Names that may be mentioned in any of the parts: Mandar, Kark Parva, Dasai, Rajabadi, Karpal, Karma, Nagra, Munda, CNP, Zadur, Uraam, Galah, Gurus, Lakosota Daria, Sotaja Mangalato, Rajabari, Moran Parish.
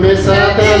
Lakosota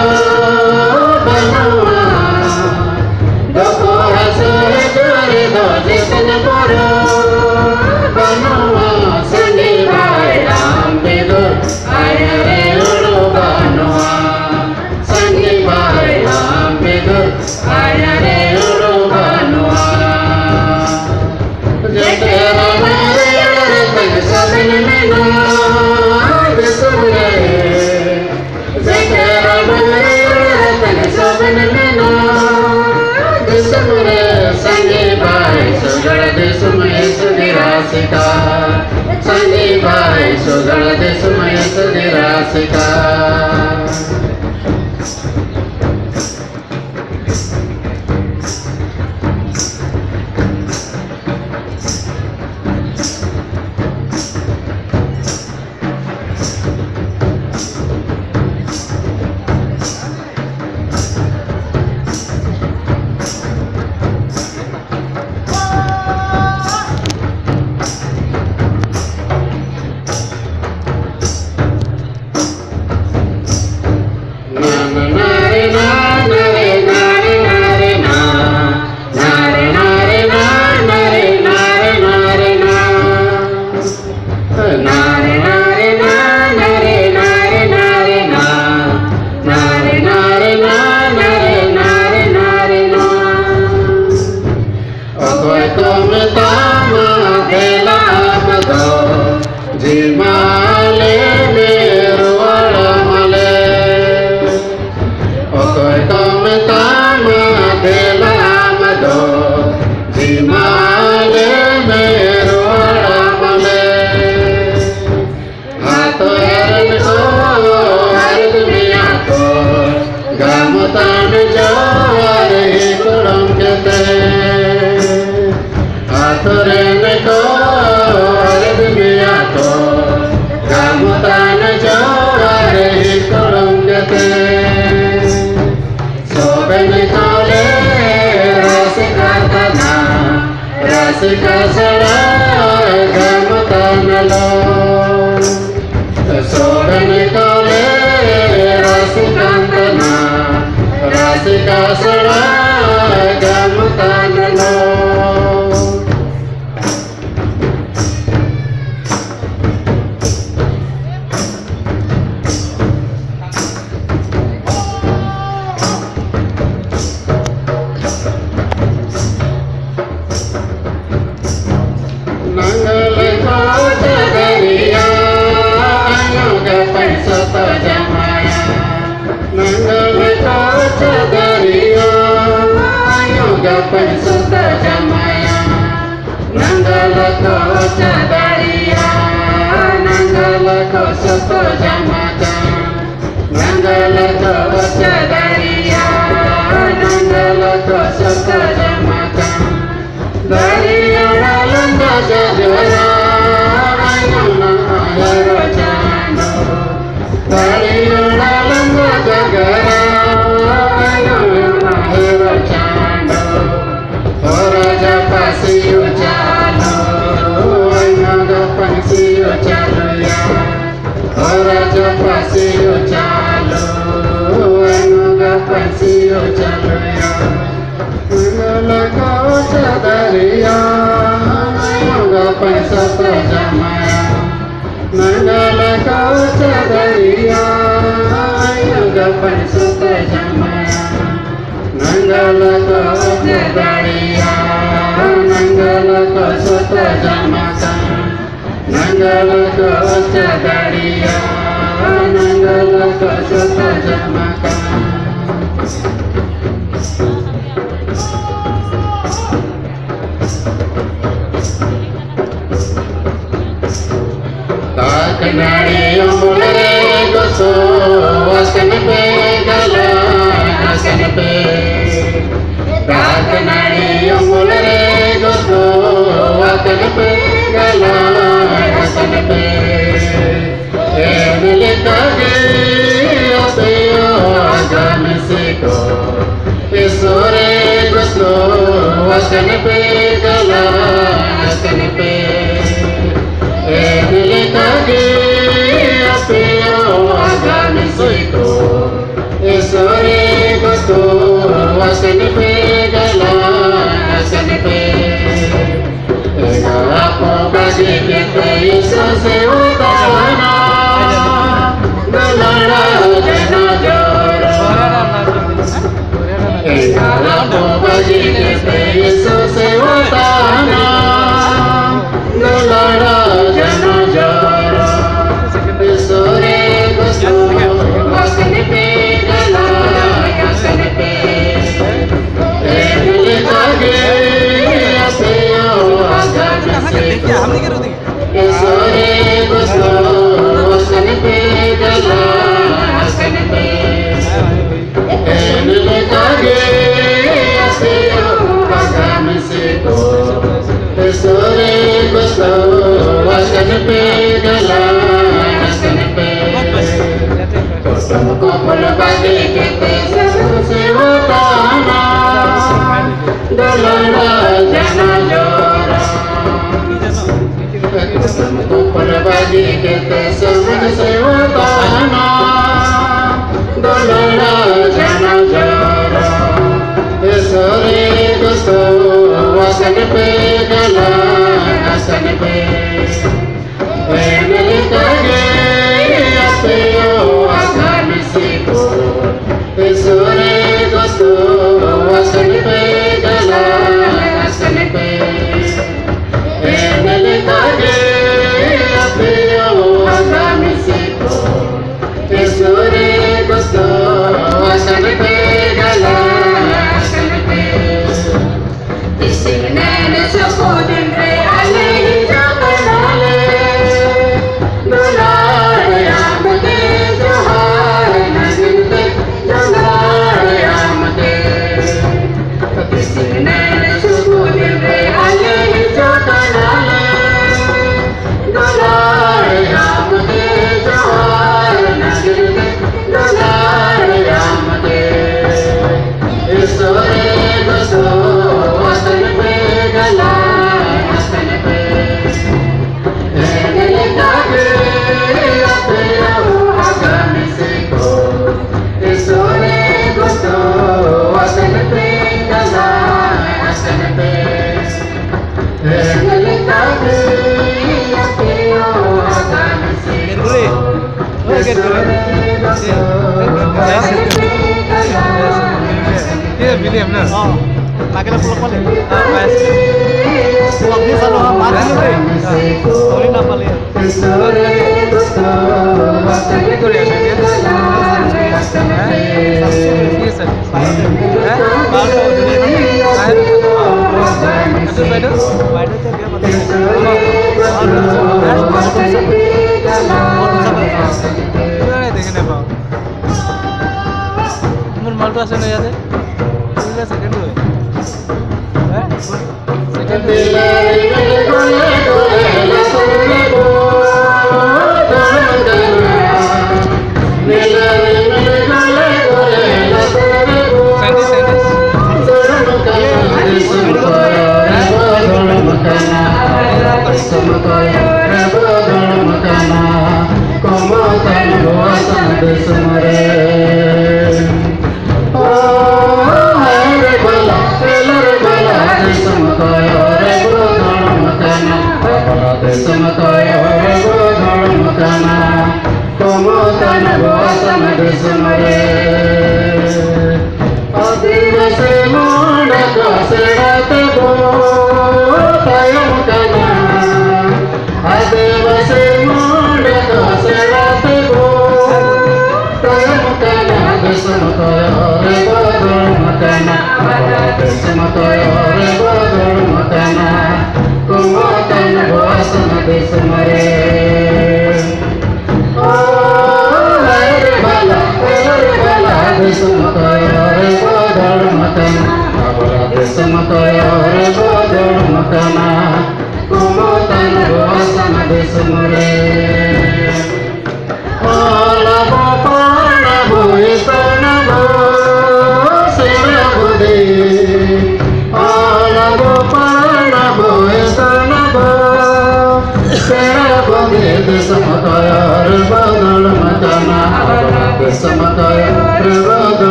Daria, Lakosota Jamata, Lakosota Daria, Lakosota Jamata, Daria Landa Zadura, Ayana Ayarojano, Daria Landa Zagara, Ayana Ayarojano, Orajapasi Mangala Sotaja Mangalato, Mangalakosota Daria, Mangalakosota Jamasa, Mangalakosota Daria, Mangalakosota Jamaka. Tak nari umure goso, CNP Galah, CNP. Tak nari umure goso, CNP Galah, CNP.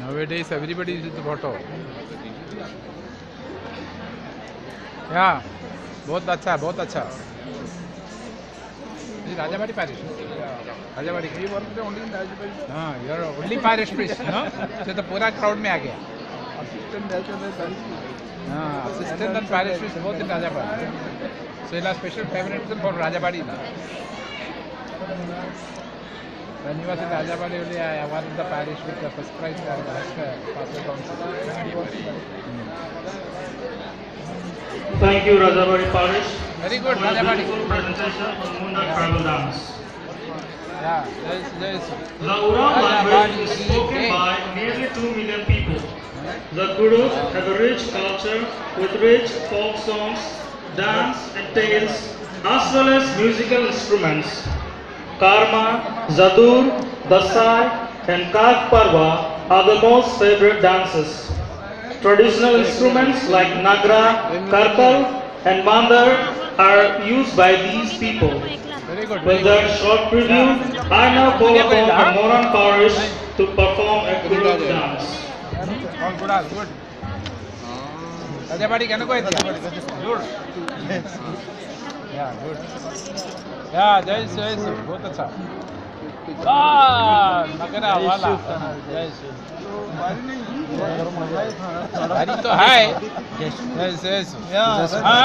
Nowadays everybody uses the photo. Yeah, bahut acha. This is Rajabari parish. Rajabari. You work only in Rajabari. You are only parish priest, no? So the pura crowd mein aa gaya. Assistant and parish priest both in Rajabari. So he has special favoritism for Rajabadi. When he was in Rajabadi, only I won the parish with the first prize and the pastor council. Thank you, Rajabadi Parish. Very good, Rajabadi. Very good presentation on Munda tribal dance. Yeah, there is. The Uraam language is spoken by nearly 2 million people. The Gurus have a rich culture with rich folk songs, dance and tales, as well as musical instruments. Karma, Zadur, Dasai and Kark Parva are the most favorite dances. Traditional instruments like Nagra, Karpal and Mandar are used by these people. With that short preview, I now call upon the Moran Parish to perform a Guru dance. Good. Rajabadi, can you go ahead? Good. Yeah, good. Yeah, there is. Bahut acha. Ah, Nagra wala. Yes. Hari to hai. Yes. Yeah.